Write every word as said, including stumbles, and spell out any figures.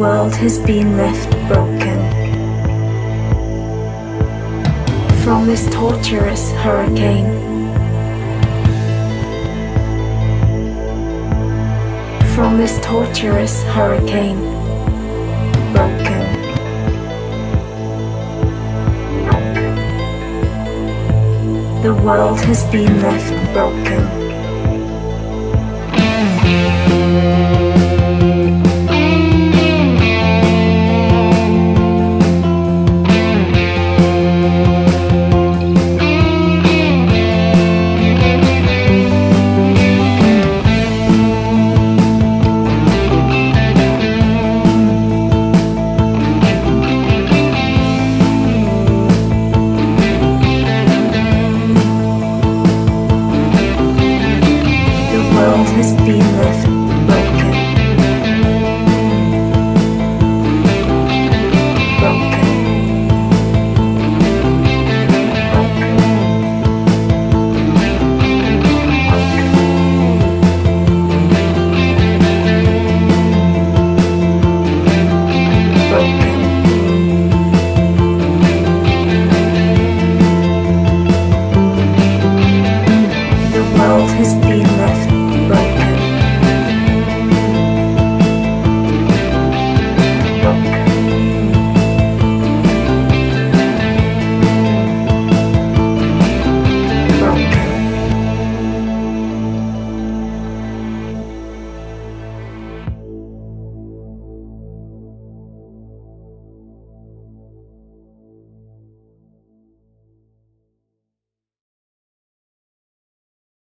world has been left broken. From this torturous hurricane, from this torturous hurricane, broken. The world has been left broken.